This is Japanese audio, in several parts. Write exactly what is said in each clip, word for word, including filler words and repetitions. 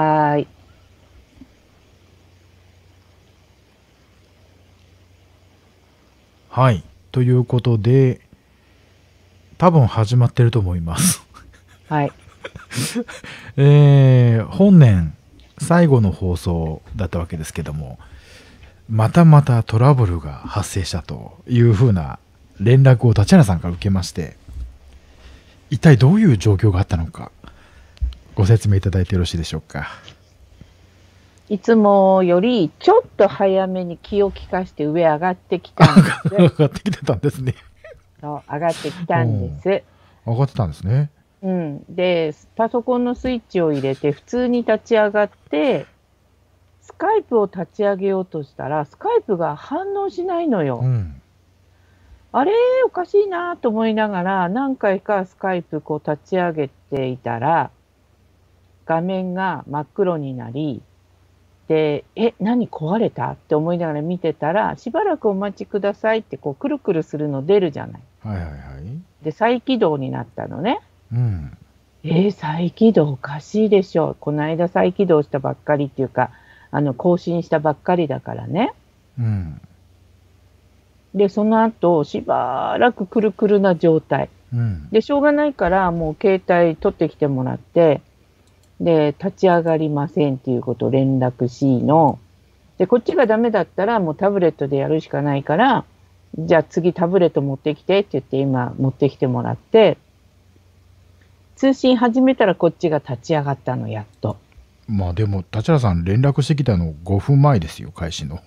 はい。はい。ということで、多分始まってると思います。はい。えー、本年最後の放送だったわけですけども、またまたトラブルが発生したというふうな連絡を立花さんから受けまして、一体どういう状況があったのか、ご説明いただいてよろしいでしょうか。いつもよりちょっと早めに気を利かして上上がってきたんです。上がってきてたんですね。そう、上がってきたんです。上がってたんですね。うん、でパソコンのスイッチを入れて普通に立ち上がって、スカイプを立ち上げようとしたらスカイプが反応しないのよ。うん、あれおかしいなと思いながら何回かスカイプこう立ち上げていたら、画面が真っ黒になり、でえ何壊れたって思いながら見てたら、しばらくお待ちくださいってこうくるくるするの出るじゃない。はいはいはい。で再起動になったのね。うん、えー、再起動おかしいでしょ。この間再起動したばっかりっていうか、あの更新したばっかりだからね。うん、でその後しばらくくるくるな状態、うん、でしょうがないからもう携帯取ってきてもらって、で立ち上がりませんっていうことを連絡しので、こっちがダメだったらもうタブレットでやるしかないから、じゃあ次タブレット持ってきてって言って今持ってきてもらって、通信始めたらこっちが立ち上がったの、やっと。まあでも立花さん連絡してきたのごふんまえですよ、開始の。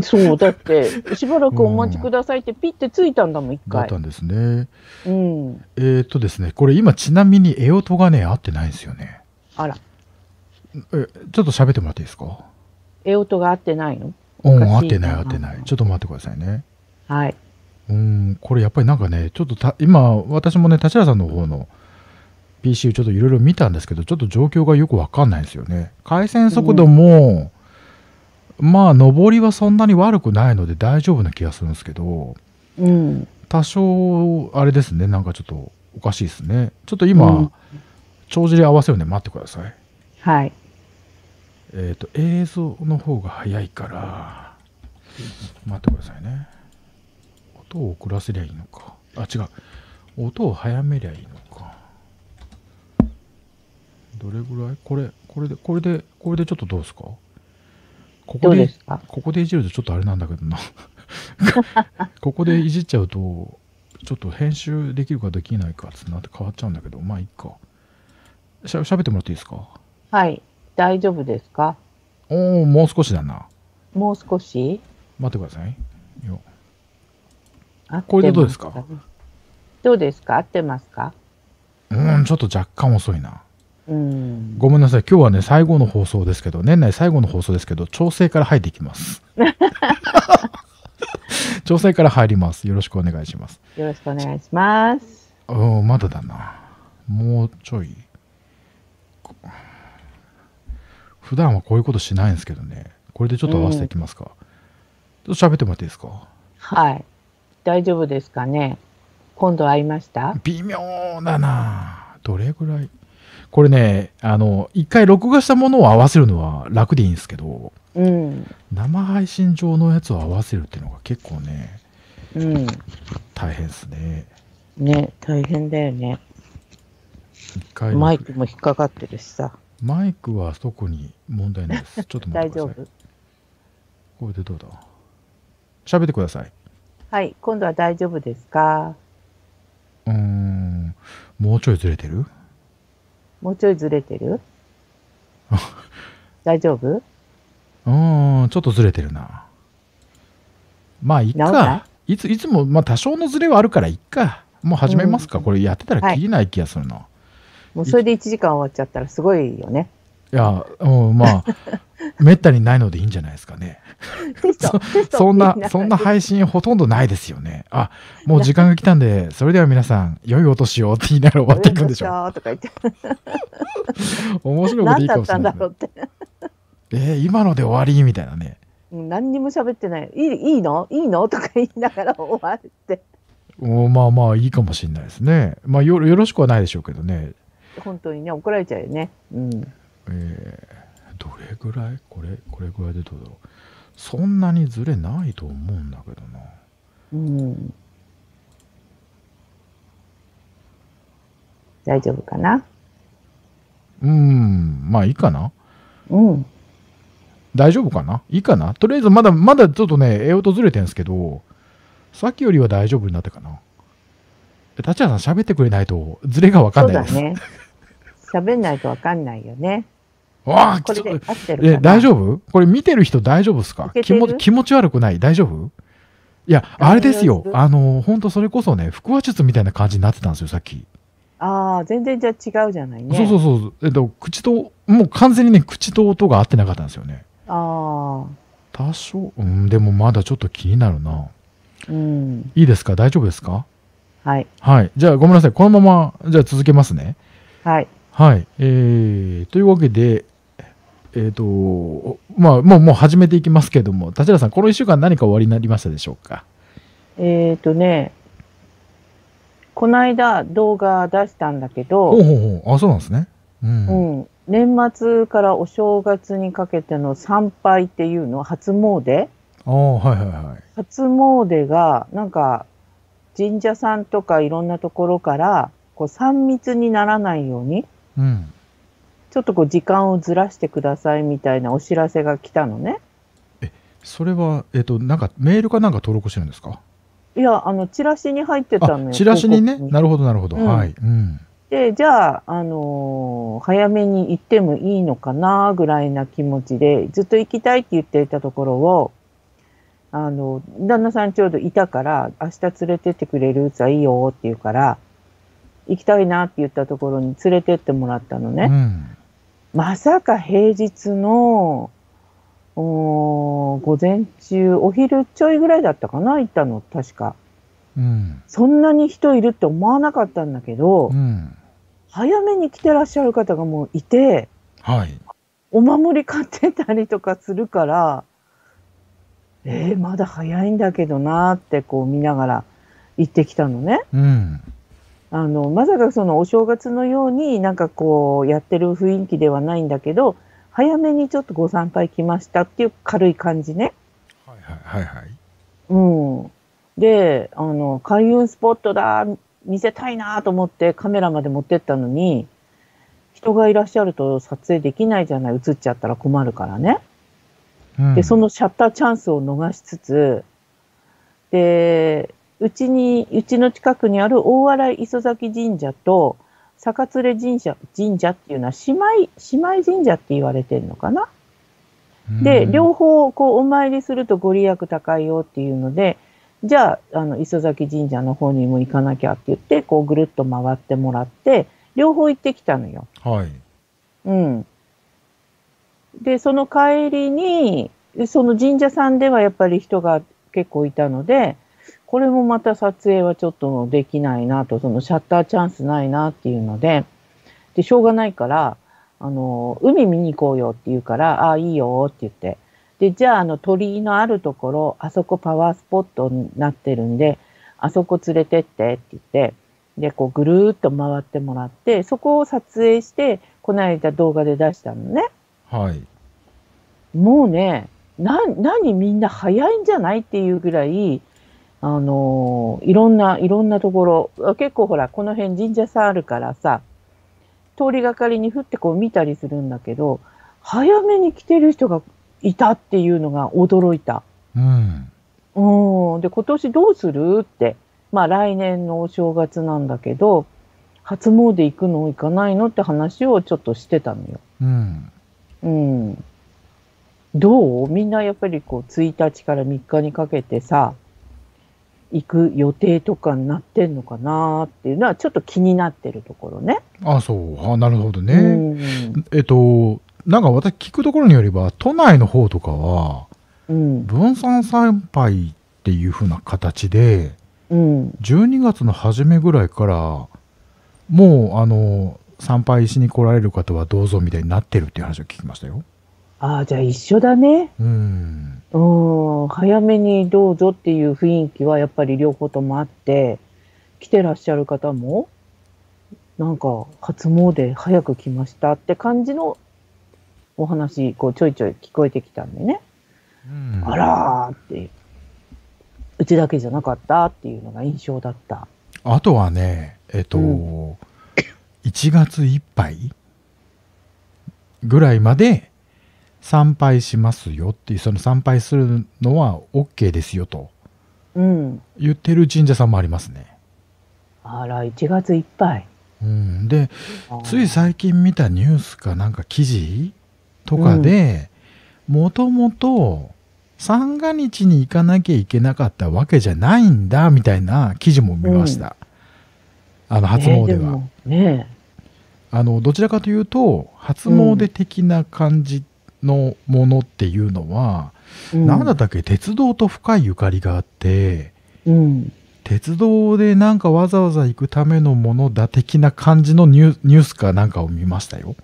そうだって、しばらくお待ちくださいってピッてついたんだもん、いっかい。だったんですね。うん、えっとですね、これ今ちなみにエオトがね合ってないんですよね。あら、えちょっと喋ってもらっていいですか。エオトが合ってないの。うん、合ってない合ってない。ちょっと待ってくださいね。はい。うん、これやっぱりなんかね、ちょっとた今私もね立花さんの方の ピーシー をちょっといろいろ見たんですけど、ちょっと状況がよくわかんないんですよね。回線速度も、うんまあ上りはそんなに悪くないので大丈夫な気がするんですけど、うん、多少あれですね、なんかちょっとおかしいですね。ちょっと今、うん、帳尻合わせるんで待ってください。はい。えっと映像の方が早いから待ってくださいね。音を遅らせりゃいいのか、あ違う、音を早めりゃいいのか。どれぐらい、これこれでこれでこれでちょっとどうですか。ここで、ここでいじるとちょっとあれなんだけどな。ここでいじっちゃうと、ちょっと編集できるかできないかってなって変わっちゃうんだけど、まあいいか。しゃ、しゃべってもらっていいですか。はい、大丈夫ですか。おお、もう少しだな。もう少し。待ってください。よ。あ、これでどうですか。どうですか、合ってますか。うん、ちょっと若干遅いな。うん、ごめんなさい、今日はね最後の放送ですけど、年内最後の放送ですけど調整から入っていきます。調整から入ります。よろしくお願いします。よろしくお願いします。うん、まだだな、もうちょい。普段はこういうことしないんですけどね。これでちょっと合わせていきますか、うん、ちょっと喋ってもらっていいですか。はい、大丈夫ですかね。今度会いました。微妙だな、どれぐらい。これね、あの一回録画したものを合わせるのは楽でいいんですけど、うん、生配信上のやつを合わせるっていうのが結構ね、うん、大変ですね。ね、大変だよね。一回マイクも引っかかってるしさ。マイクは特に問題ないです。ちょっと待ってください。大丈夫。これでどうだ。喋ってください。はい、今度は大丈夫ですか。うーん、もうちょいずれてる。もうちょいずれてる。大丈夫。うん、ちょっとずれてるな。まあいっか。いついつもまあ多少のずれはあるからいっか。もう始めますか、うん、これやってたらきりない気がするな、はい、もうそれでいちじかん終わっちゃったらすごいよね。いや、うん、まあめったにないのでいいんじゃないですかね。そんなそんな配信ほとんどないですよね。あ、もう時間が来たんで、それでは皆さん良いお年をって言いながら終わっていくんでしょう。とか言って面白いこといいかもしれないですね。えー、今ので終わりみたいなね。何にも喋ってない。いいいいのいいのとか言いながら終わって。おまあまあいいかもしれないですね。まあよよろしくはないでしょうけどね。本当にね、怒られちゃうよね。うん。えーれぐらい、これこれぐらいでどうだろう。そんなにずれないと思うんだけどな。うん。大丈夫かな。うん、まあいいかな。うん。大丈夫かな、いいかな、とりあえずまだまだちょっとね、栄養とずれてるんですけど、さっきよりは大丈夫になったかな。立花さん、喋ってくれないと、ずれが分かんないです。そうだね。喋んないと分かんないよね。わあ、これで合ってるかな。え、大丈夫？これ見てる人大丈夫ですか？気持、気持ち悪くない？大丈夫？いや、あれですよ。あの、ほんとそれこそね、腹話術みたいな感じになってたんですよ、さっき。ああ、全然じゃあ違うじゃないね。そうそうそう。えっと、口と、もう完全にね、口と音が合ってなかったんですよね。ああ。多少、うん、でもまだちょっと気になるな。うん。いいですか？大丈夫ですか？はい。はい。じゃあごめんなさい。このまま、じゃあ続けますね。はい。はい。えー、というわけで、えーと、まあ、もう、もう始めていきますけども、立花さん、このいっしゅうかん何か終わりになりましたでしょうか？えーとね、この間動画出したんだけど、ほうほうほう、あ、そうなんですね。うん。うん、年末からお正月にかけての参拝っていうの、初詣？ああ、はいはいはい。初詣が、なんか、神社さんとかいろんなところから、こう、さん密にならないように、うん、ちょっとこう時間をずらしてくださいみたいなお知らせが来たのね。え、それは、えっと、なんかメールかなんか登録してるんですか？いや、あの、チラシに入ってたのよ。チラシにね、なるほど、なるほど。うん、はい。うん、で、じゃあ、あのー、早めに行ってもいいのかなぐらいな気持ちで、ずっと行きたいって言っていたところを、あの、旦那さんちょうどいたから、明日連れてってくれるうつはいいよって言うから、行きたいなって言ったところに連れてってもらったのね。うん、まさか平日のお午前中、お昼ちょいぐらいだったかな、行ったの確か。うん、そんなに人いるって思わなかったんだけど、うん、早めに来てらっしゃる方がもういて、はい、お守り買ってたりとかするから、えー、まだ早いんだけどなーってこう見ながら行ってきたのね。うん、あの、まさかそのお正月のようになんかこうやってる雰囲気ではないんだけど、早めにちょっとご参拝来ましたっていう軽い感じね。はいはいはいはい。うん。で、あの、開運スポットだ、見せたいなと思ってカメラまで持ってったのに、人がいらっしゃると撮影できないじゃない、映っちゃったら困るからね。うん、で、そのシャッターチャンスを逃しつつ、で、うちに、うちの近くにある大洗磯崎神社と、坂連神社、神社っていうのは姉妹、姉妹神社って言われてるのかな。で、両方、こう、お参りするとご利益高いよっていうので、じゃあ、あの、磯崎神社の方にも行かなきゃって言って、こう、ぐるっと回ってもらって、両方行ってきたのよ。はい。うん。で、その帰りに、その神社さんではやっぱり人が結構いたので、これもまた撮影はちょっとできないなと、そのシャッターチャンスないなっていうので、で、しょうがないから、あの、海見に行こうよって言うから、ああ、いいよって言って。で、じゃあ、あの、鳥居のあるところ、あそこパワースポットになってるんで、あそこ連れてってって言って、で、こう、ぐるーっと回ってもらって、そこを撮影して、この間動画で出したのね。はい。もうね、な、何みんな早いんじゃないっていうぐらい、あのー、いろんな、いろんなところ、結構ほら、この辺神社さんあるからさ、通りがかりにふってこう見たりするんだけど、早めに来てる人がいたっていうのが驚いた。うん。うん。で、今年どうするって。まあ、来年のお正月なんだけど、初詣行くの行かないのって話をちょっとしてたのよ。うん。うん。どう？みんなやっぱりこう、ついたちからみっかにかけてさ、行く予定とかになってんのかなーっていうのはちょっと気になってるところね。あ、そう。あ、なるほどね。うん、えっと、なんか私聞くところによれば、都内の方とかは、うん、分散参拝っていうふうな形で、うん、じゅうにがつの初めぐらいから、もう、あの、参拝しに来られる方はどうぞみたいになってるっていう話を聞きましたよ。ああ、じゃあ一緒だね。うん。うん。早めにどうぞっていう雰囲気はやっぱり両方ともあって、来てらっしゃる方も、なんか初詣早く来ましたって感じのお話こうちょいちょい聞こえてきたんでね、うん、あらーってうちだけじゃなかったっていうのが印象だった。あとはねえっと、うん、いちがついっぱいぐらいまで参拝しますよっていう、その参拝するのは OK ですよと、うん、言ってる神社さんもありますね。あらいちがついっぱい、うん、でつい最近見たニュースかなんか記事とかで、もともと三が日に行かなきゃいけなかったわけじゃないんだみたいな記事も見ました、うん、あの初詣は、えーね、あのどちらかというと初詣的な感じのものっていうのは、うん、なんだったっけ、鉄道と深いゆかりがあって、うん、鉄道でなんかわざわざ行くためのものだ的な感じのニュ、ニュースかなんかを見ましたよ。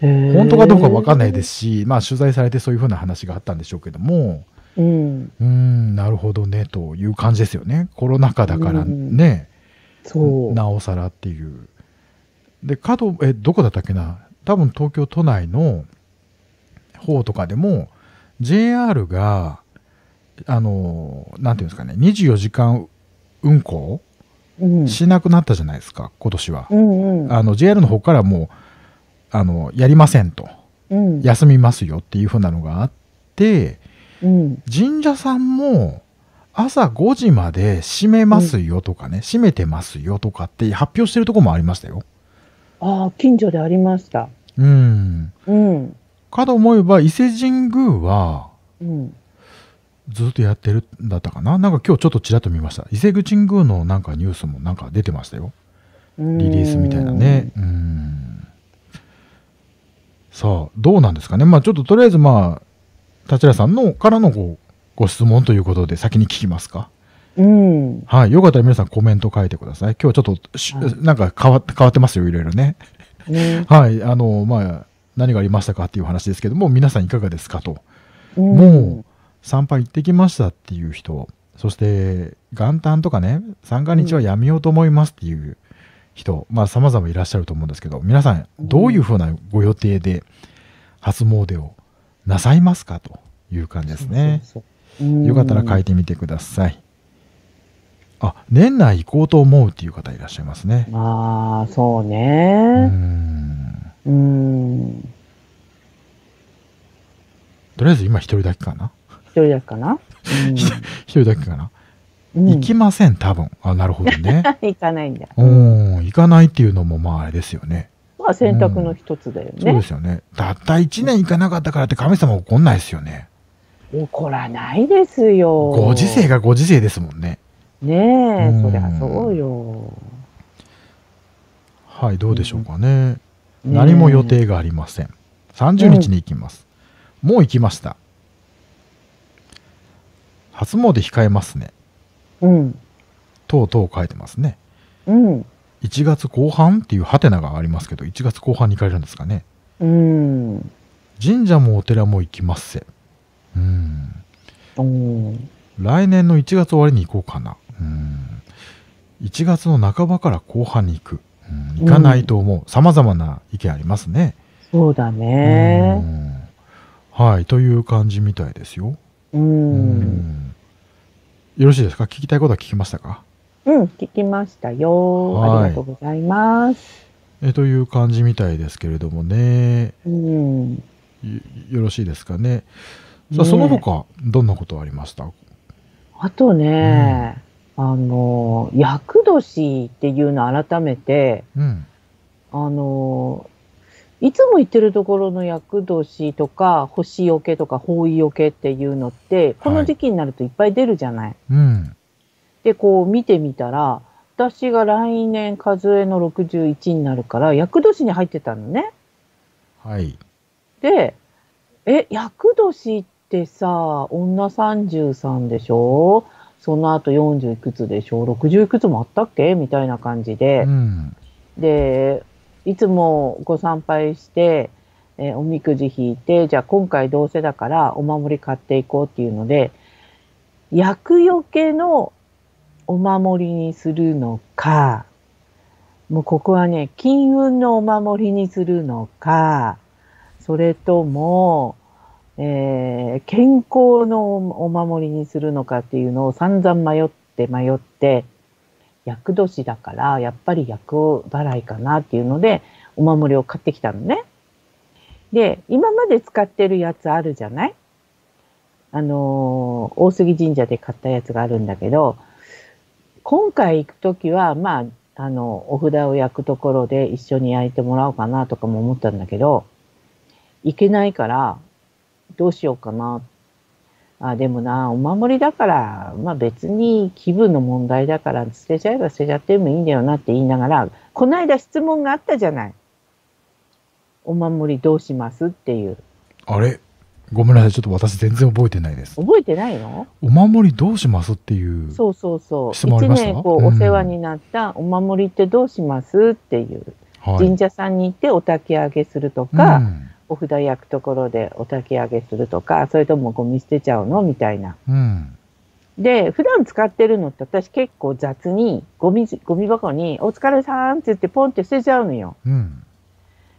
本当かどうか分かんないですし、まあ、取材されてそういうふうな話があったんでしょうけども、うん、うんなるほどねという感じですよね。コロナ禍だからね、うん、そうなおさらっていう。でかとえどこだったっけな、多分東京都内の方とかでも ジェイアール があのなんていうんですかね、にじゅうよじかん運行しなくなったじゃないですか、うん、今年は、うんうん、あの ジェイアール の方からもうあのやりませんと、うん、休みますよっていうふうなのがあって、うん、神社さんも朝ごじまで閉めますよとかね、うん、閉めてますよとかって発表してるとこもありましたよ。ああ近所でありました。うん、うん、かと思えば伊勢神宮は、うん、ずっとやってるんだったかな。なんか今日ちょっとちらっと見ました。伊勢神宮のなんかニュースもなんか出てましたよ。リリースみたいなね。うん、うんさあどうなんですかね、まあ、ちょっととりあえず、まあ、立倉さんのからの ご, ご質問ということで先に聞きますか、うんはい、よかったら皆さんコメント書いてください。今日はちょっとし、はい、なんか変 わ, 変わってますよいろいろね、ねはいあのまあ、何がありましたかっていう話ですけども、皆さんいかがですかと、うん、もう参拝行ってきましたっていう人、そして元旦とかね三が日はやめようと思いますっていう、うん人、まあ様々いらっしゃると思うんですけど、皆さんどういうふうなご予定で初詣をなさいますかという感じですね。よかったら書いてみてください。あ、年内行こうと思うっていう方いらっしゃいますね。ああ、そうね。うーん。うーん。とりあえず今一人だけかな。一人だけかな。一人だけかな。行きません、多分。あ、なるほどね。行かないんだ。うん、行かないっていうのもまああれですよね。まあ選択の一つだよね、うん。そうですよね。たったいちねん行かなかったからって神様怒んないですよね。怒らないですよ。ご時世がご時世ですもんね。ねえ、うん、そりゃそうよ。はい、どうでしょうかね。うん、何も予定がありません。さんじゅうにちに行きます。うん、もう行きました。初詣控えますね。うん、とうとう書いてますね、うん、いちがつこう半っていうハテナがありますけど、いちがつこう半に行かれるんですかね、うん、神社もお寺も行きますせ、うん、来年のいちがつ終わりに行こうかな、うん、いちがつの半ばから後半に行く、うん、行かないと思う、さまざまな意見ありますね。そうだね、うん、はいという感じみたいですよ、うんうんよろしいですか。聞きたいことは聞きましたか。うん、聞きましたよ。ありがとうございます。えという感じみたいですけれどもね。うん。よろしいですかね。さあその他どんなことありました。あとね、うん、あの厄年っていうの改めて、うん、あのいつも行ってるところの厄年とか星よけとか方位よけっていうのってこの時期になるといっぱい出るじゃない。はいうん、でこう見てみたら私が来年数えのろくじゅういちになるから厄年に入ってたのね。はい、でえ厄年ってさ女さんじゅうさんでしょ、その後よんじゅういくつでしょ、ろくじゅういくつもあったっけみたいな感じで。うん、でいつもご参拝して、えー、おみくじ引いて、じゃあ今回どうせだからお守り買っていこうっていうので、厄除けのお守りにするのか、もうここはね、金運のお守りにするのか、それとも、えー、健康のお守りにするのかっていうのを散々迷って迷って、厄年だからやっぱり厄払いかなっていうのでお守りを買ってきたのね。で、今まで使ってるやつあるじゃない？あのー、大杉神社で買ったやつがあるんだけど、今回行くときは、まあ、あの、お札を焼くところで一緒に焼いてもらおうかなとかも思ったんだけど、いけないから、どうしようかな。あ、でもな、お守りだから、まあ別に気分の問題だから、捨てちゃえば捨てちゃってもいいんだよなって言いながら、この間質問があったじゃない。お守りどうしますっていう。あれ？ごめんなさい、ちょっと私全然覚えてないです。覚えてないの？お守りどうしますっていう。そうそうそう。質問ありました？一年こうお世話になったお守りってどうしますっていう。はい、神社さんに行ってお焚き上げするとか、うん、お札焼くところでお焚き上げするとか、それともゴミ捨てちゃうのみたいな。うん、で、普段使ってるのって私結構雑にゴミ、ゴミ箱にお疲れさんって言ってポンって捨てちゃうのよ。うん、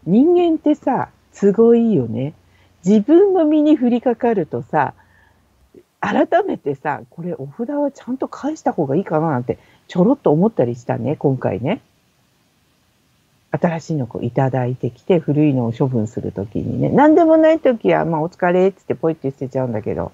人間ってさ、都合いいよね。自分の身に降りかかるとさ、改めてさ、これお札はちゃんと返した方がいいかななんてちょろっと思ったりしたね、今回ね。新しいのをいただいてきて、古いのを処分するときにね。何でもないときは、まあお疲れっつってポイって捨てちゃうんだけど。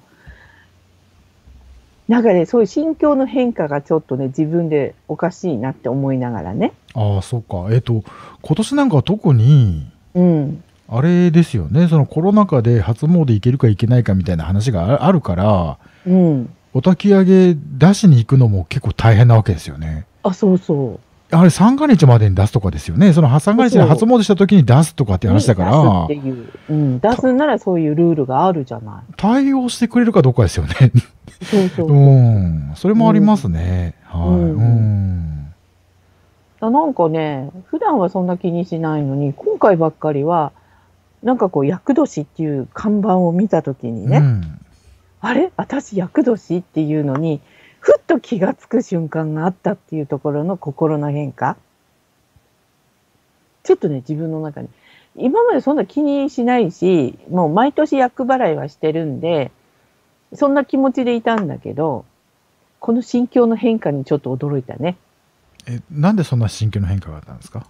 なんかね、そういう心境の変化がちょっとね、自分でおかしいなって思いながらね。ああ、そうか。えっと、今年なんかは特に、うん。あれですよね、そのコロナ禍で初詣行けるか行けないかみたいな話があるから、うん、お焚き上げ出しに行くのも結構大変なわけですよね。あ、そうそう。あれ三が日までに出すとかですよね。その三が日で初詣した時に出すとかって話だから。出すっていう、うん、出すならそういうルールがあるじゃない。対応してくれるかどうかですよね。そうそう。うん、それもありますね。うん、はい。うんうんなんかね、普段はそんな気にしないのに、今回ばっかりは。なんかこう、厄年っていう看板を見たときにね、うん、あれ私厄年っていうのに、ふっと気がつく瞬間があったっていうところの心の変化。ちょっとね、自分の中に。今までそんな気にしないし、もう毎年厄払いはしてるんで、そんな気持ちでいたんだけど、この心境の変化にちょっと驚いたね。え、なんでそんな心境の変化があったんですか？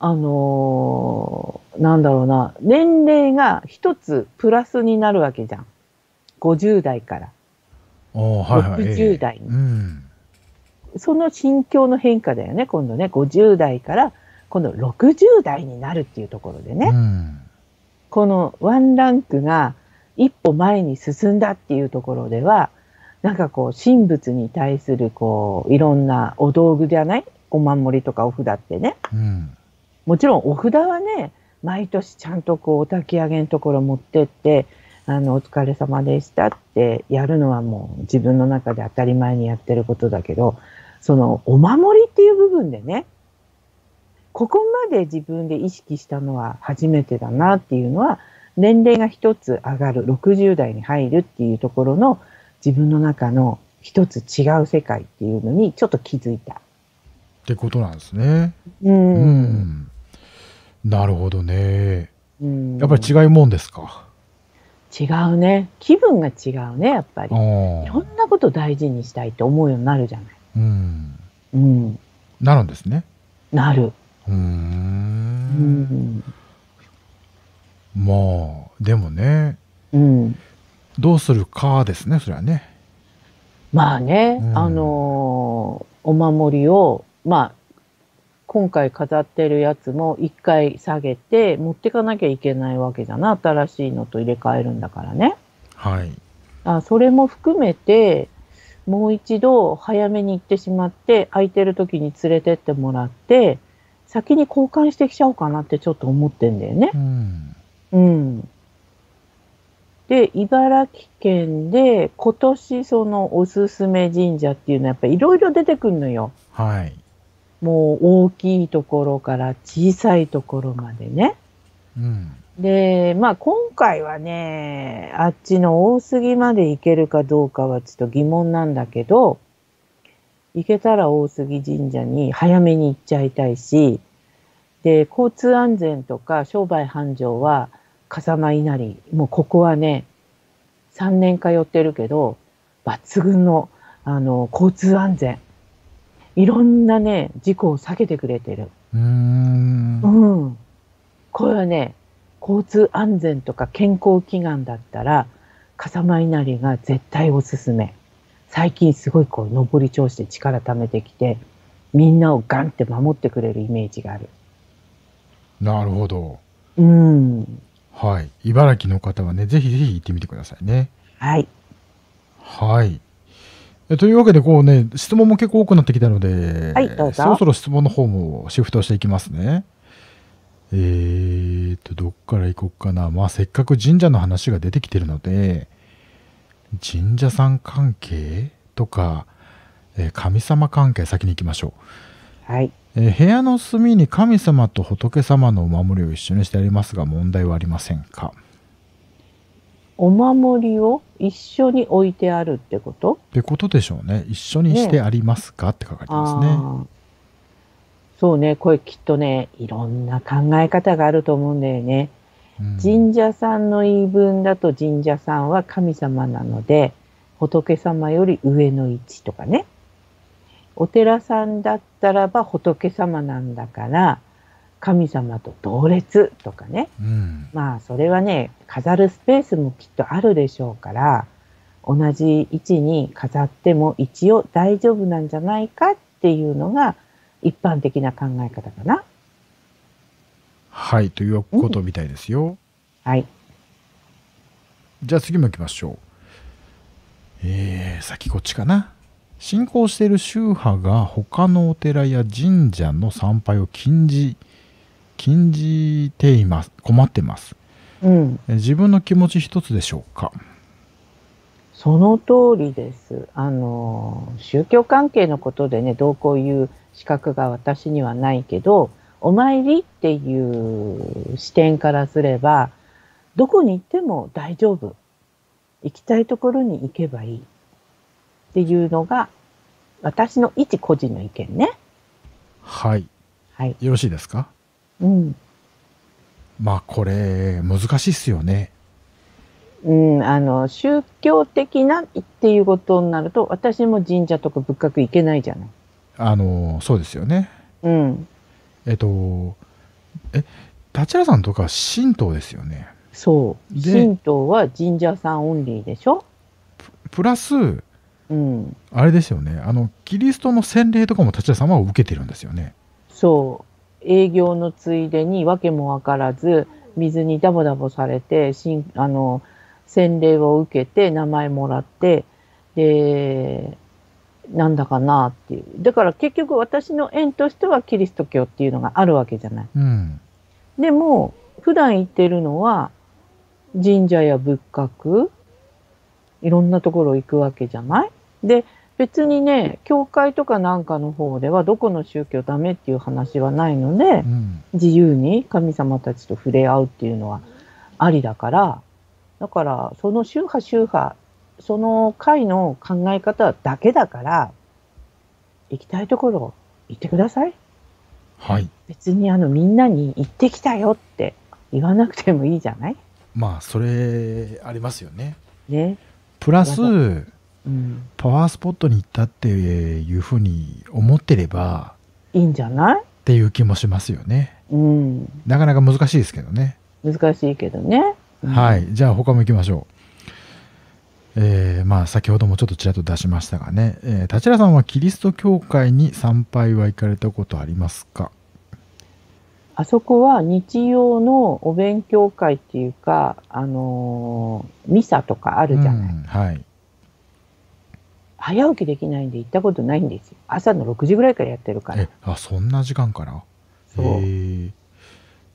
あのー、なんだろうな、年齢が一つプラスになるわけじゃん。ごじゅう代から。ろくじゅう代に。えーうん、その心境の変化だよね、今度ね。ごじゅう代から、今度ろくじゅう代になるっていうところでね。うん、このワンランクが一歩前に進んだっていうところでは、なんかこう、神仏に対するこう、いろんなお道具じゃない？お守りとかお札ってね。うんもちろんお札はね、毎年ちゃんとこうお焚き上げのところ持ってって、あの、お疲れ様でしたってやるのはもう自分の中で当たり前にやってることだけど、そのお守りっていう部分でね、ここまで自分で意識したのは初めてだなっていうのは、年齢が一つ上がる、ろくじゅう代に入るっていうところの自分の中の一つ違う世界っていうのにちょっと気づいた。ってことなんですね。うん。うんなるほどね。やっぱり違うもんですか。違うね。気分が違うね、やっぱり。いろんなこと大事にしたいって思うようになるじゃない。うん。うん。なるんですね。なる。うーん。うん、まあ、でもね。うん。どうするかですね、それはね。まあね、うん、あのー、お守りを、まあ。今回飾ってるやつも一回下げて持ってかなきゃいけないわけだな。新しいのと入れ替えるんだからね。はい。あ、それも含めて、もう一度早めに行ってしまって、空いてる時に連れてってもらって、先に交換してきちゃおうかなってちょっと思ってんだよね。うん。うん。で、茨城県で今年そのおすすめ神社っていうのはやっぱりいろいろ出てくるのよ。はい。もう大きいところから小さいところまでね。うん、で、まあ今回はね、あっちの大杉まで行けるかどうかはちょっと疑問なんだけど、行けたら大杉神社に早めに行っちゃいたいし、で、交通安全とか商売繁盛は風間稲荷、もうここはね、さんねん通ってるけど、抜群の、あの、交通安全。いろんなね、事故を避けてくれてる。うーん。うん。これはね、交通安全とか健康祈願だったら、笠間稲荷が絶対おすすめ。最近すごいこう、上り調子で力貯めてきて、みんなをガンって守ってくれるイメージがある。なるほど。うん。はい。茨城の方はね、ぜひぜひ行ってみてくださいね。はい。はい。というわけで、こうね、質問も結構多くなってきたので、はい、どうぞ。そろそろ質問の方もシフトしていきますね。えーと、どっから行こうかな。まあ、せっかく神社の話が出てきてるので、神社さん関係とか、えー、神様関係、先に行きましょう。はい。えー、部屋の隅に神様と仏様のお守りを一緒にしてありますが、問題はありませんか？お守りを一緒に置いてあるってことってことでしょうね。一緒にしてありますか、ね、って書かれてますね。そうね、これきっとね、いろんな考え方があると思うんだよね。うん、神社さんの言い分だと、神社さんは神様なので仏様より上の位置とかね。お寺さんだったらば仏様なんだから神様と同列とかね、うん、まあそれはね、飾るスペースもきっとあるでしょうから、同じ位置に飾っても一応大丈夫なんじゃないかっていうのが一般的な考え方かな。はい、ということみたいですよ。うん、はい。じゃあ次も行きましょう。えー、先こっちかな。信仰している宗派が他のお寺や神社の参拝を禁じ禁じています。困ってます。うん、自分の気持ち一つでしょうか。その通りです。あの宗教関係のことでね、どうこう言う資格が私にはないけど、お参りっていう視点からすれば、どこに行っても大丈夫。行きたいところに行けばいい。っていうのが私の一個人の意見ね。はい。はい。よろしいですか？うん。まあこれ難しいっすよね。うん、あの宗教的なっていうことになると、私も神社とか仏閣行けないじゃない。あのそうですよね。うん。えっとえ立原さんとか神道ですよね。そう。神道は神社さんオンリーでしょ。プラス。うん、あれですよね、あのキリストの洗礼とかも立原様を受けてるんですよね。そう、営業のついでに訳も分からず水にダボダボされて、しんあの洗礼を受けて名前もらって、でなんだかなっていう。だから結局私の縁としてはキリスト教っていうのがあるわけじゃない。うん、でも普段行ってるのは神社や仏閣、いろんなところ行くわけじゃない。で、別にね、教会とかなんかの方ではどこの宗教ダメっていう話はないので、うん、自由に神様たちと触れ合うっていうのはありだから、だからその宗派宗派、その会の考え方だけだから、行きたいところ行ってください。はい。別にあのみんなに行ってきたよって言わなくてもいいじゃない？まあそれありますよね。ね。プラスうん、パワースポットに行ったっていうふうに思ってればいいんじゃないっていう気もしますよね。うん、なかなか難しいですけどね。難しいけどね。うん、はい、じゃあ他も行きましょう。えー、まあ先ほどもちょっとちらっと出しましたがね、えー、立原さんはキリスト教会に参拝は行かれたことありますか？あそこは日曜のお勉強会っていうか、あのー、ミサとかあるじゃない。うん、はい。早起きできないんで行ったことないんですよ。朝のろくじぐらいからやってるから。え、あ、そんな時間から。そう。えー、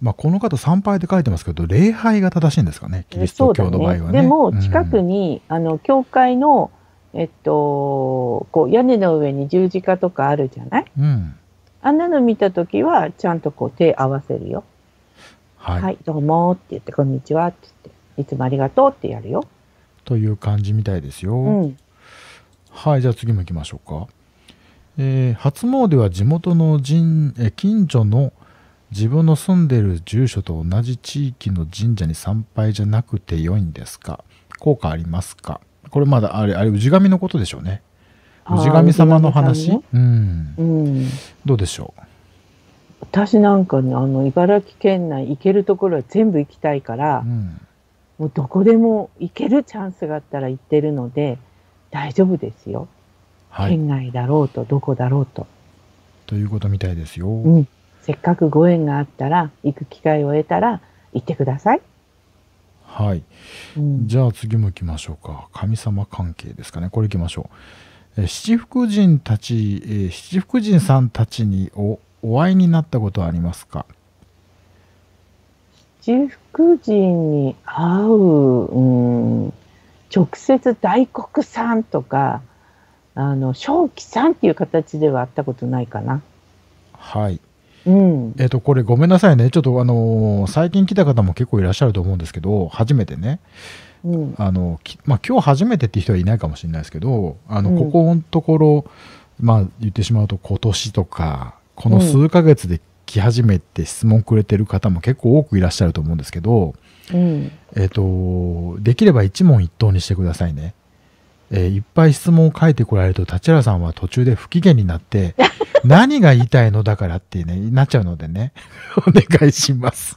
まあこの方参拝って書いてますけど、礼拝が正しいんですかね、キリスト教の場合はね。ね、でも近くに、うん、あの教会のえっとこう屋根の上に十字架とかあるじゃない。うん。あんなの見たときは、ちゃんとこう手合わせるよ。はい、はい。どうもって言って、こんにちはって言って、いつもありがとうってやるよ。という感じみたいですよ。うん、はい、じゃあ次も行きましょうか。えー、初詣は地元の神、え、近所の自分の住んでいる住所と同じ地域の神社に参拝じゃなくて良いんですか？効果ありますか？これまだあれ、あれ、氏神のことでしょうね。氏神様の話、うん、うん、どうでしょう。私なんかね、あの茨城県内行けるところは全部行きたいから、うん、もうどこでも行けるチャンスがあったら行ってるので大丈夫ですよ。はい、県外だろうとどこだろうと。ということみたいですよ。うん、せっかくご縁があったら行く機会を得たら行ってください。はい、うん、じゃあ次も行きましょうか。神様関係ですかね。これ行きましょう。七福神たち、七福神さんたちにおお会いになったことはありますか？七福神に会う、うん、直接大黒さんとかあの正気さんっていう形では会ったことないかな。はい。うん、えっとこれごめんなさいね、ちょっとあのー、最近来た方も結構いらっしゃると思うんですけど、初めてね、うん、あのまあ、今日初めてっていう人はいないかもしれないですけど、あの、うん、ここのところ、まあ、言ってしまうと今年とか。この数ヶ月で来始めて質問くれてる方も結構多くいらっしゃると思うんですけど、うん、えっとできれば一問一答にしてくださいね。えー、いっぱい質問を書いてこられると立原さんは途中で不機嫌になって何が言いたいのだからって、ね、なっちゃうのでねお願いします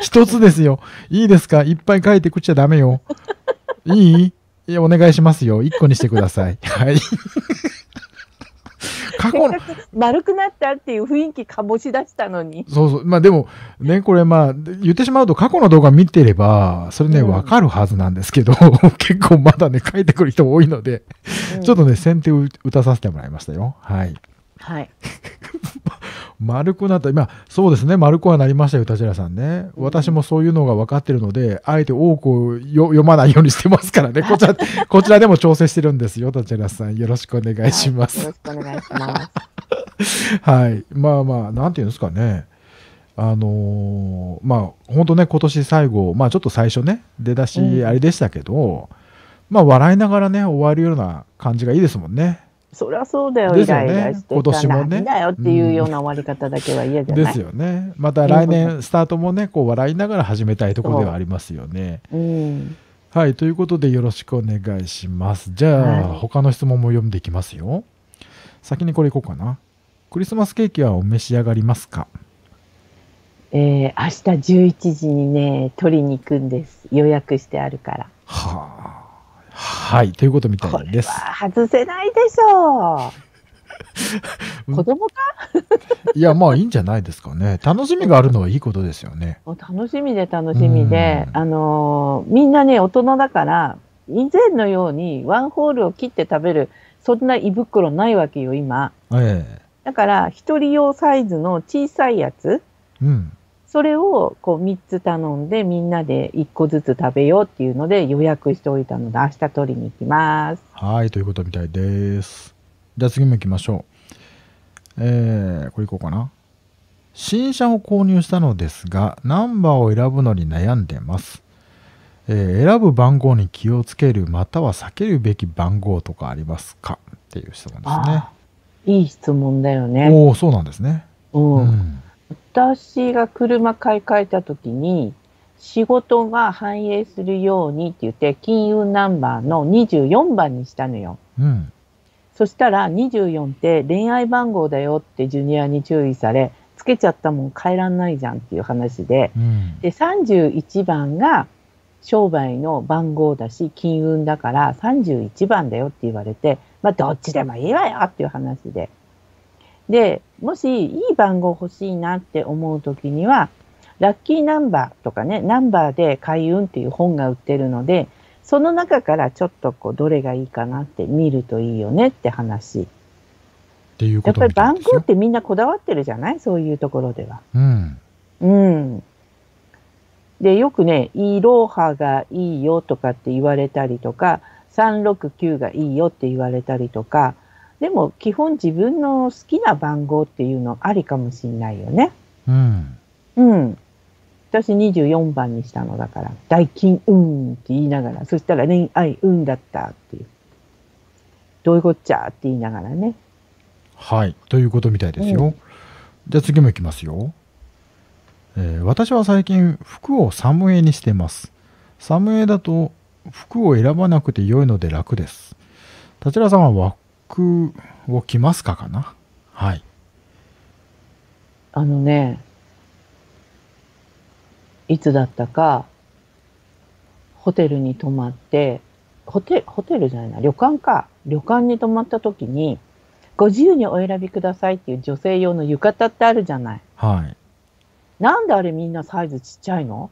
一つですよ。いいですか？いっぱい書いてくっちゃダメよ。いい？いや、お願いしますよ。いっこにしてください。はい過去の丸くなったっていう雰囲気醸し出したのに。そうそう。まあでもね、これまあ言ってしまうと過去の動画見ていればそれね、うん、分かるはずなんですけど結構まだね書いてくる人多いので、うん、ちょっとね先手を打たさせてもらいましたよ。はい、はい、丸くなった。今そうですね、丸くはなりましたよ立原さんね。私もそういうのが分かってるのであえて多く読まないようにしてますからね。こちらこちらでも調整してるんですよ立原さん。よろしくお願いします、はい、よろしくお願いしますはい、まあまあなんていうんですかね、あのー、まあ本当ね今年最後、まあちょっと最初ね出だしあれでしたけど、うん、まあ笑いながらね終わるような感じがいいですもんね。そりゃそうだよ、ね、イライラして今年もねだよっていうような終わり方だけは嫌じゃない、うん、ですよね。また来年スタートもねこう笑いながら始めたいところではありますよね。うん、はい、ということでよろしくお願いします。じゃあ、はい、他の質問も読んでいきますよ。先にこれいこうかな。クリスマスケーキはお召し上がりますか？えー、明日じゅういちじにね取りに行くんです。予約してあるから。はあ、はい、ということみたいです。外せないでしょう。子供かいや、まあいいんじゃないですかね。楽しみがあるのはいいことですよね。楽しみで楽しみで、あのー、みんなね大人だから以前のようにワンホールを切って食べるそんな胃袋ないわけよ今、ええ、だから一人用サイズの小さいやつ、うん、それをこうみっつ頼んでみんなでいっこずつ食べようっていうので予約しておいたので明日取りに行きます。はい、ということみたいです。じゃあ次も行きましょう。えー、これ行こうかな。新車を購入したのですがナンバーを選ぶのに悩んでます。えー、選ぶ番号に気をつけるまたは避けるべき番号とかありますかっていう質問ですね。いい質問だよね。おお、そうなんですね。うん。うん私が車買い替えた時に仕事が反映するようにって言って金運ナンバーのにじゅうよんばんにしたのよ、うん、そしたらにじゅうよんって恋愛番号だよってジュニアに注意されつけちゃったもん変えらんないじゃんっていう話 で,、うん、でさんじゅういちばんが商売の番号だし金運だからさんじゅういちばんだよって言われてまあどっちでもいいわよっていう話で。で、もしいい番号欲しいなって思うときには、ラッキーナンバーとかね、ナンバーで開運っていう本が売ってるので、その中からちょっとこう、どれがいいかなって見るといいよねって話。っていうことみたいですよ。やっぱり番号ってみんなこだわってるじゃない？そういうところでは。うん。うん。で、よくね、イロハがいいよとかって言われたりとか、さんろくきゅうがいいよって言われたりとか、でも基本自分の好きな番号っていうのありかもしれないよね。うん。うん。私にじゅうよんばんにしたのだから、大金運って言いながら、そしたら恋愛運だったっていう。どういうこっちゃって言いながらね。はい。ということみたいですよ。うん、じゃあ次もいきますよ。えー、私は最近服をサムエにしています。サムエだと服を選ばなくて良いので楽です。立倉さんは枠を着ますかかな。はい。あのね、いつだったかホテルに泊まって、ホテル、ホテルじゃないな、旅館か。旅館に泊まった時に、ご自由にお選びくださいっていう女性用の浴衣ってあるじゃない。はい。なんであれみんなサイズちっちゃいの？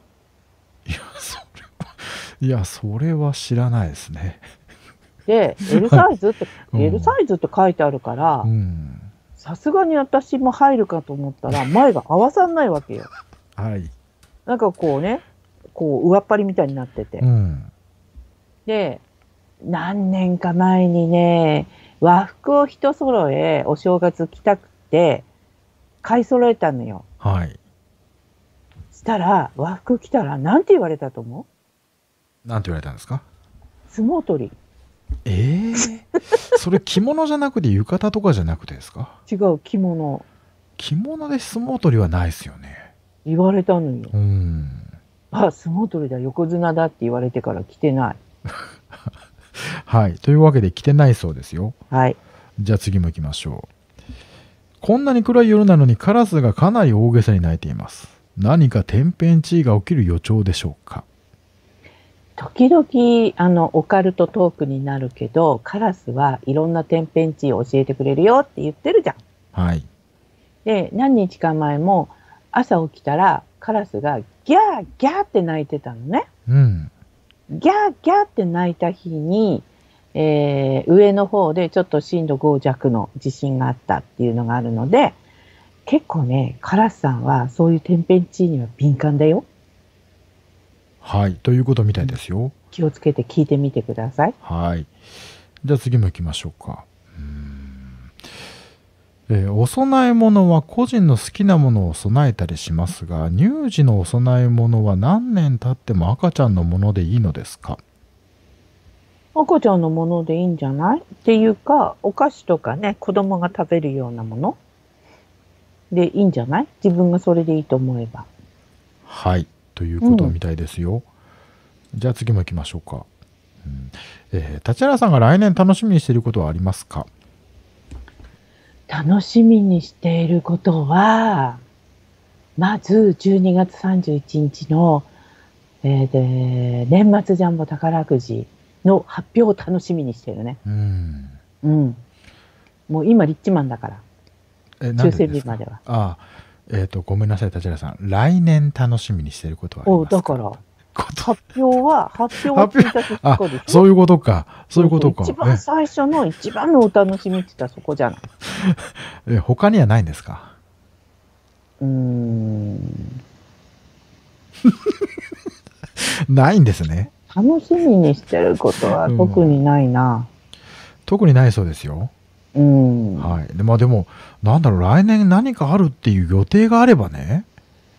いや、それは、いや、それは知らないですね。で、L サイズって、はい、L サイズって書いてあるから、さすがに私も入るかと思ったら、前が合わさんないわけよ。はい。なんかこうね、こう、上っ張りみたいになってて。うん、で、何年か前にね、和服を一揃え、お正月着たくて、買い揃えたのよ。はい。したら、和服着たら、なんて言われたと思う？なんて言われたんですか？相撲取り。ええー、それ着物じゃなくて、浴衣とかじゃなくてですか？違う、着物。着物で相撲取りはないですよね。言われたのよ。うん。あ、相撲取りだ、横綱だって言われてから着てない。はい、というわけで着てないそうですよ。はい。じゃあ次も行きましょう。こんなに暗い夜なのにカラスがかなり大げさに鳴いています。何か天変地異が起きる予兆でしょうか。時々あのオカルトトークになるけど、カラスはいろんな天変地異を教えてくれるよって言ってるじゃん。はい。で、何日か前も朝起きたらカラスがギャーギャーって鳴いてたのね。うん。ギャーギャーって鳴いた日に、えー、上の方でちょっとしんどごじゃくの地震があったっていうのがあるので、結構ね、カラスさんはそういう天変地異には敏感だよ。はい、ということみたいですよ。気をつけて聞いてみてください。はい。じゃあ次も行きましょうか。うーん、えー、お供え物は個人の好きなものを供えたりしますが、乳児のお供え物は何年経っても赤ちゃんのものでいいのですか？赤ちゃんのものでいいんじゃない？っていうか、お菓子とかね、子供が食べるようなものでいいんじゃない？自分がそれでいいと思えば。はい、ということみたいですよ。うん、じゃあ次も行きましょうか。うん、えー、立原さんが来年楽しみにしていることはありますか？楽しみにしていることは、まずじゅうにがつさんじゅういちにちの、えー、で年末ジャンボ宝くじの発表を楽しみにしてるね。うん。うん。もう今リッチマンだから。え、なんでですか？中世日までは。ああ、えっ、ー、とごめんなさい、立倉さん。来年楽しみにしてることはありますか？お、だから。発表は発表はついたちごです。そういうことか。そういうことか。一番最初の一番のお楽しみって言ったらそこじゃない。え、他にはないんですか？うーん。ないんですね。楽しみにしてることは特にないな。うん、特にないそうですよ。うん。はい。で、まあでも、なんだろう、来年何かあるっていう予定があればね、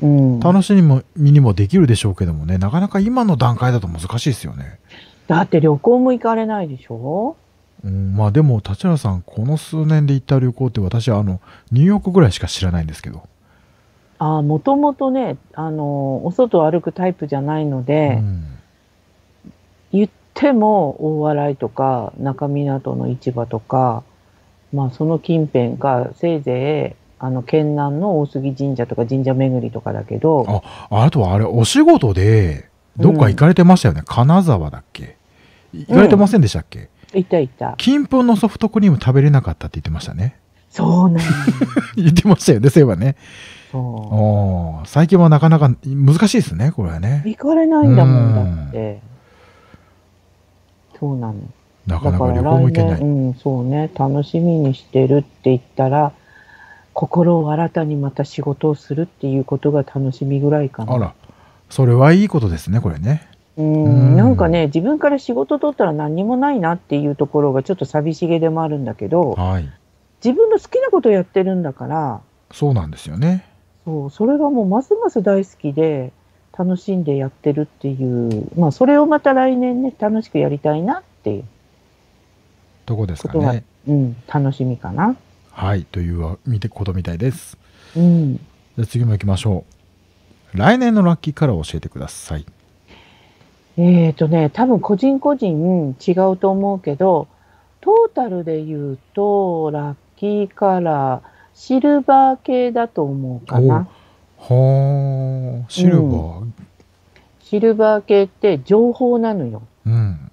うん、楽しみにもできるでしょうけどもね、なかなか今の段階だと難しいですよね。だって旅行も行かれないでしょ？うん、まあでも、立原さん、この数年で行った旅行って私はあの、ニューヨークぐらいしか知らないんですけど。ああ、もともとね、あの、お外を歩くタイプじゃないので、うん、言っても大洗とか中港の市場とか、まあ、その近辺か、せいぜいあの県南の大杉神社とか神社巡りとかだけど、 あ, あとはあれお仕事でどっか行かれてましたよね、うん、金沢だっけ、行かれてませんでしたっけ？うん、行った行った。金粉のソフトクリーム食べれなかったって言ってましたね。そうなん言ってましたよね、そういえばね。お、最近はなかなか難しいですね、これはね。行かれないんだもん、だって。そうなの。なかなか旅行も行けない。うん、そうね。楽しみにしてるって言ったら、心を新たにまた仕事をするっていうことが楽しみぐらいかな。あら、それはいいことですね、これね。うん、うん、なんかね、自分から仕事取ったら何にもないなっていうところがちょっと寂しげでもあるんだけど、はい、自分の好きなことをやってるんだから。そうなんですよね。そう、それがもうますます大好きで。楽しんでやってるっていう、まあ、それをまた来年ね、楽しくやりたいなっていうとこですかね。うん、楽しみかな。はい、という見てことみたいです。うん、で次も行きましょう。来年のラッキーカラーを教えてください。えっとね、多分個人個人違うと思うけど、トータルで言うとラッキーカラーシルバー系だと思うかな。はあ、シルバー、うん、シルバー系って情報なのよ。うん、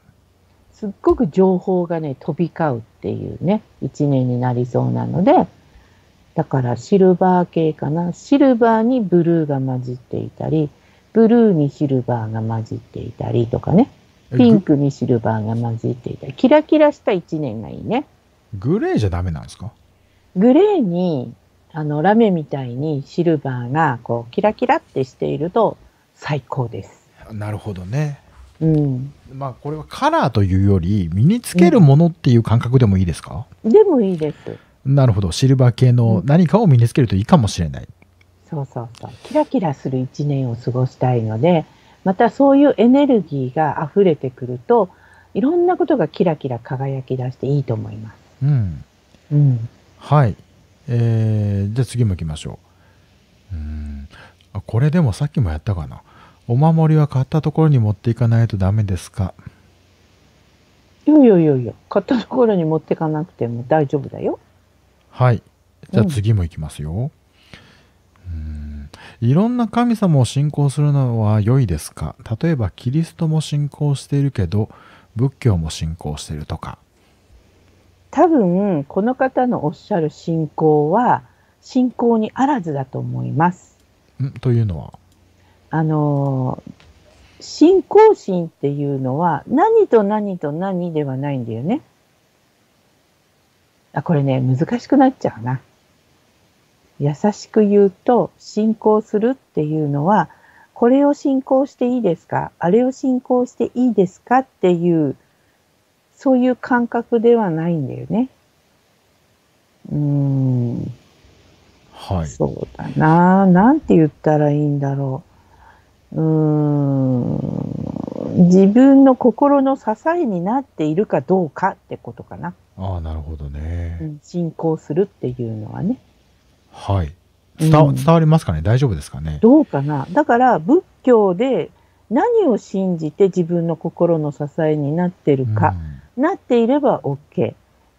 すっごく情報がね飛び交うっていうね一年になりそうなので、だからシルバー系かな。シルバーにブルーが混じっていたり、ブルーにシルバーが混じっていたりとかね、ピンクにシルバーが混じっていたり、キラキラしたいちねんがいいね。グレーじゃダメなんですか？グレーにあのラメみたいにシルバーがこうキラキラってしていると最高です。なるほどね。うん、まあこれはカラーというより身につけるものっていう感覚でもいいですか？うん、でもいいです。なるほど、シルバー系の何かを身につけるといいかもしれない。そうそうそう、キラキラするいちねんを過ごしたいので、またそういうエネルギーが溢れてくるといろんなことがキラキラ輝き出していいと思います。うん、うん、はい、えー、じゃあ次もいきましょう。うん、これでもさっきもやったかな。お守りは買ったところに持っていかないとダメですか？いやいやいやいや、買ったところに持っていかなくても大丈夫だよ。はい、じゃあ次もいきますよ。うん、いろんな神様を信仰するのは良いですか？例えばキリストも信仰しているけど仏教も信仰しているとか。多分この方のおっしゃる信仰は信仰にあらずだと思います。んというのはあの信仰心っていうのは何と何と何ではないんだよね。あ、これね難しくなっちゃうな。優しく言うと、信仰するっていうのはこれを信仰していいですか、あれを信仰していいですかっていうそういう感覚ではないんだよね。うーん、はい、そうだな、なんて言ったらいいんだろう。うーん、自分の心の支えになっているかどうかってことかな。ああ、なるほどね。うん、信仰するっていうのはね。はい、 伝, 伝わりますかね、うん、大丈夫ですかね、どうかな。だから仏教で何を信じて自分の心の支えになってるか、うん、なっていれば オーケー。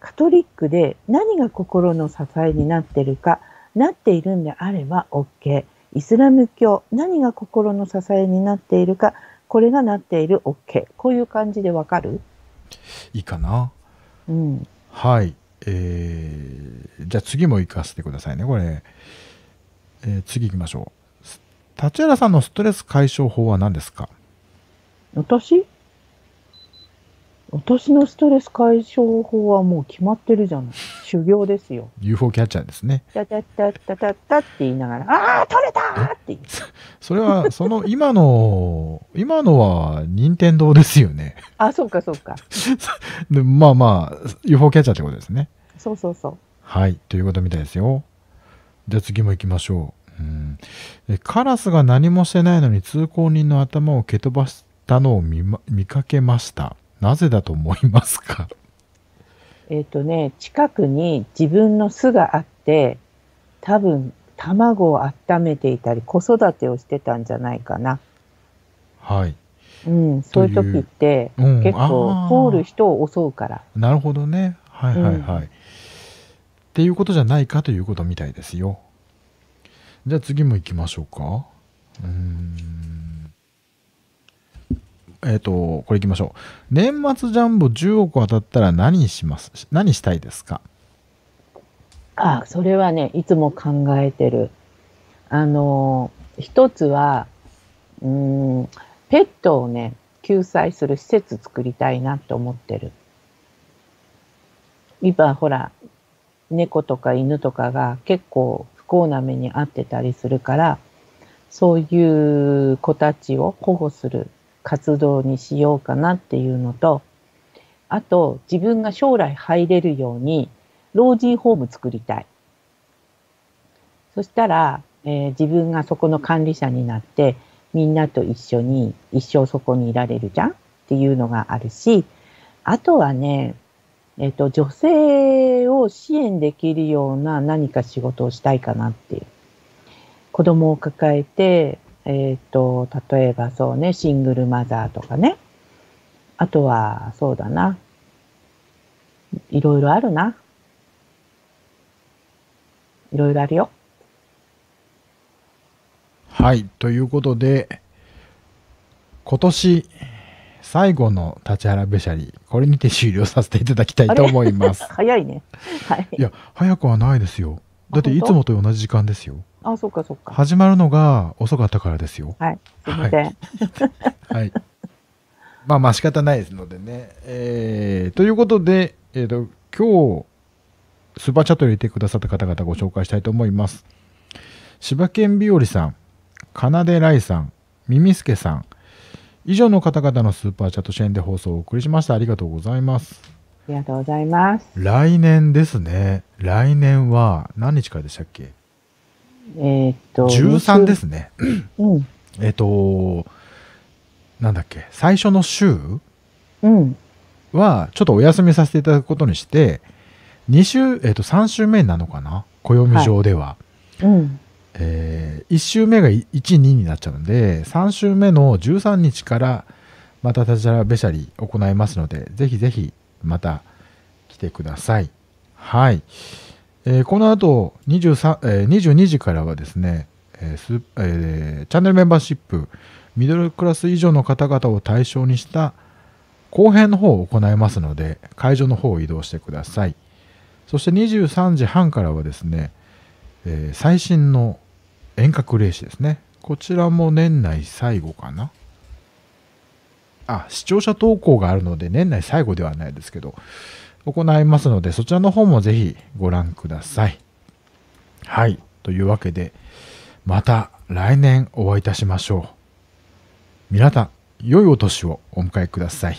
カトリックで何が心の支えになってるか、なっているんであれば オーケー。 イスラム教、何が心の支えになっているか、これがなっている オーケー。 こういう感じでわかる？いいかな。うん、はい、えー、じゃあ次も行かせてくださいね、これ。えー、次行きましょう。立原さんのストレス解消法は何ですか？私私のストレス解消法はもう決まってるじゃない。修行ですよ。ユーフォー キャッチャーですね。タタタタタタって言いながら、ああ取れたーって言う。それはその今の今のは任天堂ですよね。あ、そうかそうか。で、まあまあ ユーフォー キャッチャーってことですね。そうそうそう。はい、ということみたいですよ。じゃあ次も行きましょう。うん、カラスが何もしてないのに通行人の頭を蹴飛ばしたのを 見,、ま、見かけました。なぜだと思いますか？えっとね、近くに自分の巣があって、多分卵を温めていたり子育てをしてたんじゃないかな。はい。うん、そういう時って、うん、結構通る人を襲うから。なるほどね。はいはいはい。うん、っていうことじゃないかということみたいですよ。じゃあ次も行きましょうか。うーん、えっとこれいきましょう。年末ジャンボじゅうおく当たったら何します？何したいですか？あ、それはねいつも考えてる。あの一つはうーんペットをね救済する施設作りたいなと思ってる。今ほら猫とか犬とかが結構不幸な目に遭ってたりするから、そういう子たちを保護する活動にしようかなっていうのと、あと自分が将来入れるように老人ホーム作りたい。そしたら、えー、自分がそこの管理者になってみんなと一緒に一生そこにいられるじゃんっていうのがあるし、あとはねえっと、女性を支援できるような何か仕事をしたいかなっていう。子供を抱えて、えっと、例えばそうね、シングルマザーとかね。あとは、そうだな。いろいろあるな。いろいろあるよ。はい、ということで、今年最後の立ちはらべしゃり、これにて終了させていただきたいと思います。早いね。はい。いや、早くはないですよ。だっていつもと同じ時間ですよ。あ、そっかそっか。始まるのが遅かったからですよ。はい。すみません。はい。はい、まあまあ仕方ないですのでね。えー、ということで、えっと、今日、スーパーチャット入れてくださった方々ご紹介したいと思います。柴犬日和さん、奏でらいさん、みみすけさん、以上の方々のスーパーチャット支援で放送をお送りしました。ありがとうございます。ありがとうございます。来年ですね。来年は何日からでしたっけ？えっと、じゅうさんですね。うん、えっと、なんだっけ、最初の週はちょっとお休みさせていただくことにして、に週、えっと、さん週目なのかな、暦上では。はい、うん、えー、いち週目がいち、にになっちゃうので、さん週目のじゅうさんにちからまた立ちはらべしゃり行いますので、ぜひぜひまた来てください。はい。えー、この後にじゅうさん、えー、にじゅうにじからはですね、えースえー、チャンネルメンバーシップ、ミドルクラス以上の方々を対象にした後編の方を行いますので、会場の方を移動してください。そしてにじゅうさんじはんからはですね、えー、最新の遠隔霊視ですね。こちらも年内最後かな。あ、視聴者投稿があるので年内最後ではないですけど、行いますので、そちらの方もぜひご覧ください。はい。というわけで、また来年お会いいたしましょう。皆さん、良いお年をお迎えください。